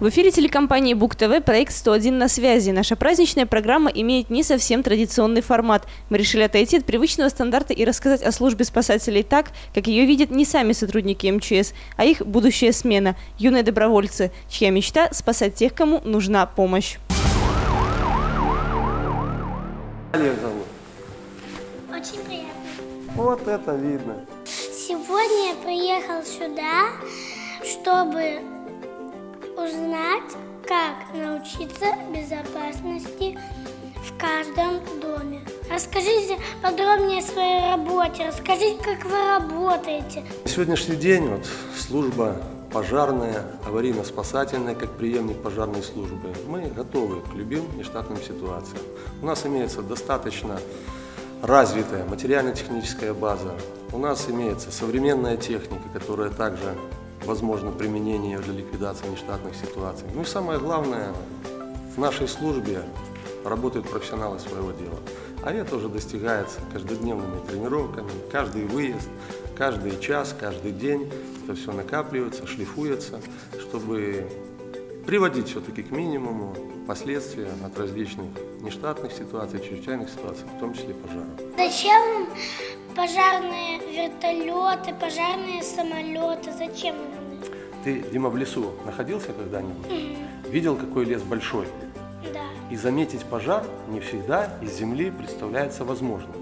В эфире телекомпании Бук-ТВ проект «101 на связи». Наша праздничная программа имеет не совсем традиционный формат. Мы решили отойти от привычного стандарта и рассказать о службе спасателей так, как ее видят не сами сотрудники МЧС, а их будущая смена – юные добровольцы, чья мечта – спасать тех, кому нужна помощь. Олег зовут. Очень приятно. Вот это видно. Сегодня я приехал сюда, чтобы узнать, как научиться безопасности в каждом доме. Расскажите подробнее о своей работе, расскажите, как вы работаете. На сегодняшний день вот служба пожарная, аварийно-спасательная, как преемник пожарной службы. Мы готовы к любым нештатным ситуациям. У нас имеется достаточно развитая материально-техническая база. У нас имеется современная техника, которая также возможно применение для ликвидации нештатных ситуаций. Ну и самое главное, в нашей службе работают профессионалы своего дела. А это уже достигается каждодневными тренировками, каждый выезд, каждый час, каждый день. Это все накапливается, шлифуется, чтобы приводить все-таки к минимуму последствия от различных нештатных ситуаций, чрезвычайных ситуаций, в том числе пожаров. Зачем пожарные вертолеты, пожарные самолеты? Зачем они? Ты, Дима, в лесу находился когда-нибудь? Видел, какой лес большой? Да. И заметить пожар не всегда из земли представляется возможным.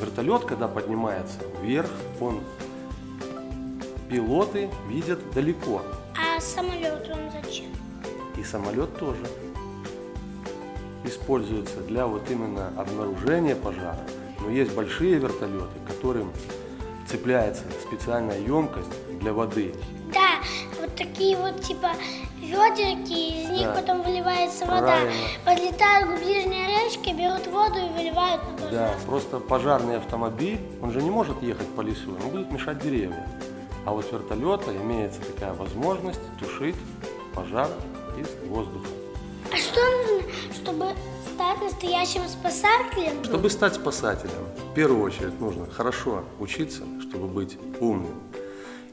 Вертолет, когда поднимается вверх, пилоты видят далеко. А самолет он зачем? И самолет тоже используется для вот именно обнаружения пожара. Но есть большие вертолеты, которым цепляется специальная емкость для воды. Да, вот такие вот типа ведерки, из них потом выливается вода. Подлетают к ближней речке, берут воду и выливают на пожар. Да, просто пожарный автомобиль, он же не может ехать по лесу, он будет мешать деревьям. А вот вертолета имеется такая возможность тушить пожар из воздуха. А что нужно, чтобы стать настоящим спасателем? Чтобы стать спасателем, в первую очередь нужно хорошо учиться, чтобы быть умным.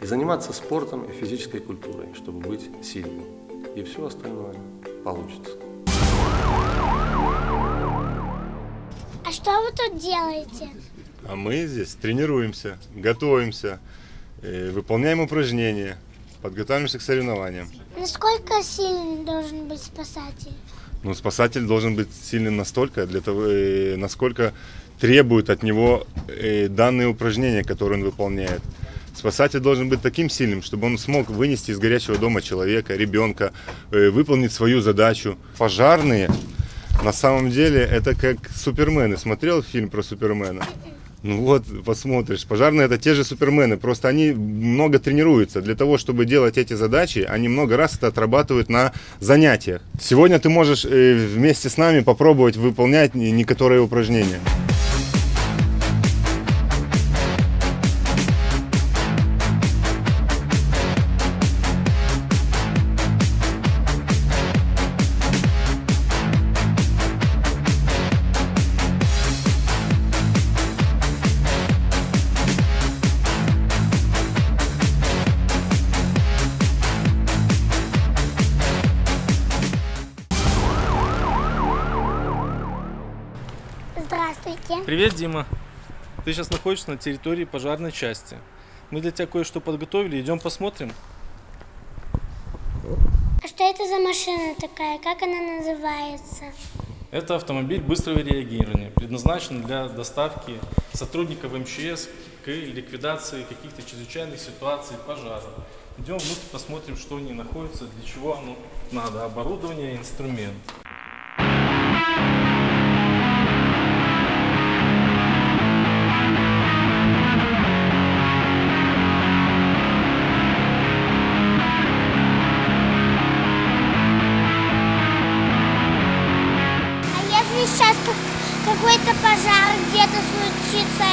И заниматься спортом и физической культурой, чтобы быть сильным. И все остальное получится. А что вы тут делаете? А мы здесь тренируемся, готовимся, выполняем упражнения. Подготавливаемся к соревнованиям. Насколько сильным должен быть спасатель? Ну, спасатель должен быть сильным настолько, для того, насколько требует от него данные упражнения, которые он выполняет. Спасатель должен быть таким сильным, чтобы он смог вынести из горячего дома человека, ребенка, выполнить свою задачу. Пожарные, на самом деле, это как супермены. Смотрел фильм про супермена? Ну вот, посмотришь, пожарные это те же супермены, просто они много тренируются. Для того, чтобы делать эти задачи, они много раз это отрабатывают на занятиях. Сегодня ты можешь вместе с нами попробовать выполнять некоторые упражнения. Здравствуйте. Привет, Дима. Ты сейчас находишься на территории пожарной части. Мы для тебя кое-что подготовили, идем посмотрим. А что это за машина такая? Как она называется? Это автомобиль быстрого реагирования, предназначен для доставки сотрудников МЧС к ликвидации каких-то чрезвычайных ситуаций пожаров. Идем внутрь, посмотрим, что в ней находится, для чего оно надо, оборудование и инструмент. Какой-то пожар где-то случится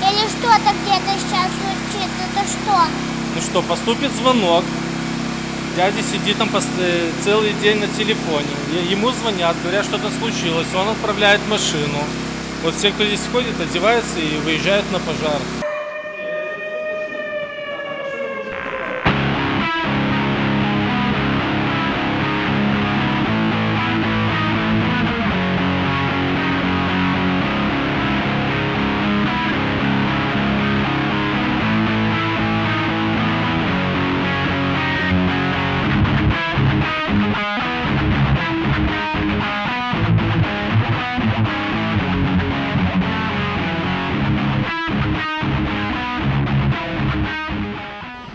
или что-то где-то сейчас случится, то что? Ну что, поступит звонок, дядя сидит там целый день на телефоне, ему звонят, говорят, что-то случилось, он отправляет машину. Вот все, кто здесь ходит, одеваются и выезжают на пожар.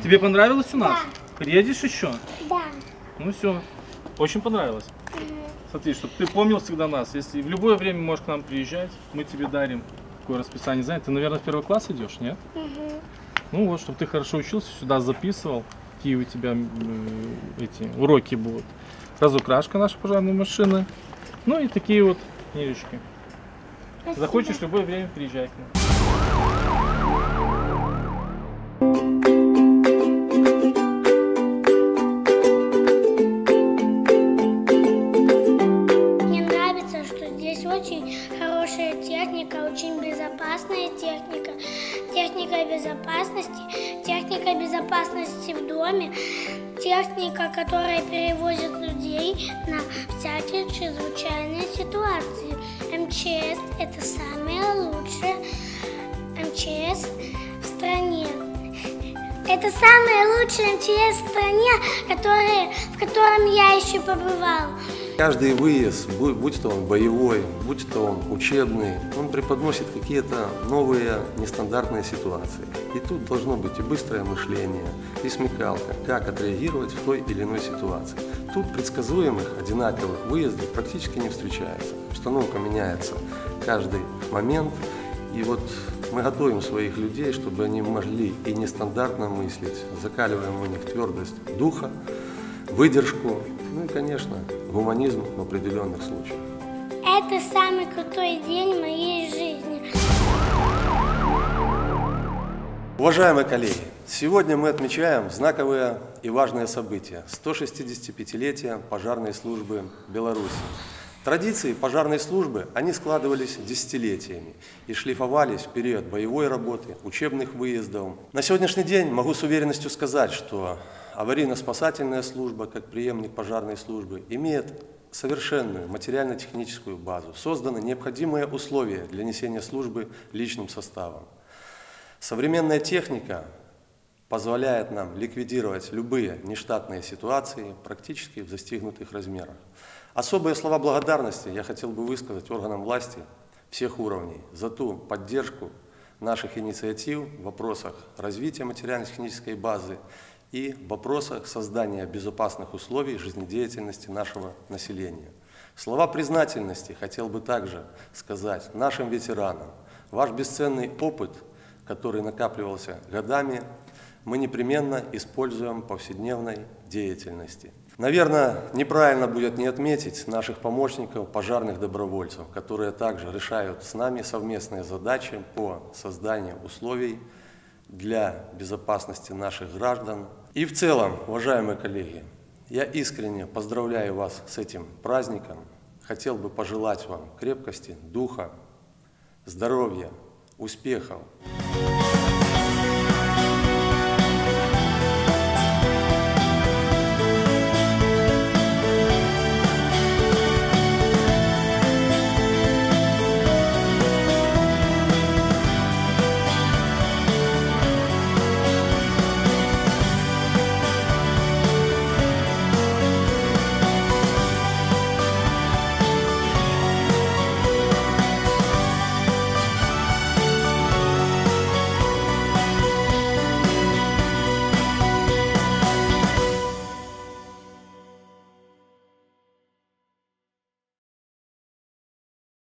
Тебе понравилось у нас? Да. Приедешь еще? Да. Ну все. Очень понравилось. Смотри, чтобы ты помнил всегда нас. Если в любое время можешь к нам приезжать, мы тебе дарим такое расписание занятий. Ты, наверное, в первый класс идешь, нет? Угу. Ну вот, чтобы ты хорошо учился, сюда записывал, какие у тебя эти уроки будут. Разукрашка нашей пожарной машины. Ну и такие вот книжечки. Спасибо. Захочешь в любое время приезжай к нам. Техника, которая перевозит людей на всякие чрезвычайные ситуации. МЧС – это самое лучшее МЧС в стране. Это самое лучшее МЧС в стране, в котором я еще побывал. Каждый выезд, будь то он боевой, будь то он учебный, он преподносит какие-то новые нестандартные ситуации. И тут должно быть и быстрое мышление, и смекалка, как отреагировать в той или иной ситуации. Тут предсказуемых одинаковых выездов практически не встречается. Обстановка меняется каждый момент. И вот мы готовим своих людей, чтобы они могли и нестандартно мыслить, закаливаем у них твердость духа, выдержку, ну и, конечно, гуманизм в определенных случаях. Это самый крутой день моей жизни. Уважаемые коллеги, сегодня мы отмечаем знаковые и важные события – 165-летие пожарной службы Беларуси. Традиции пожарной службы, они складывались десятилетиями и шлифовались в период боевой работы, учебных выездов. На сегодняшний день могу с уверенностью сказать, что аварийно-спасательная служба, как преемник пожарной службы, имеет совершенную материально-техническую базу. Созданы необходимые условия для несения службы личным составом. Современная техника позволяет нам ликвидировать любые нештатные ситуации практически в застигнутых размерах. Особые слова благодарности я хотел бы высказать органам власти всех уровней за ту поддержку наших инициатив в вопросах развития материально-технической базы и в вопросах создания безопасных условий жизнедеятельности нашего населения. Слова признательности хотел бы также сказать нашим ветеранам. Ваш бесценный опыт, который накапливался годами, мы непременно используем в повседневной деятельности. Наверное, неправильно будет не отметить наших помощников, пожарных добровольцев, которые также решают с нами совместные задачи по созданию условий для безопасности наших граждан. И в целом, уважаемые коллеги, я искренне поздравляю вас с этим праздником. Хотел бы пожелать вам крепкости, духа, здоровья, успехов.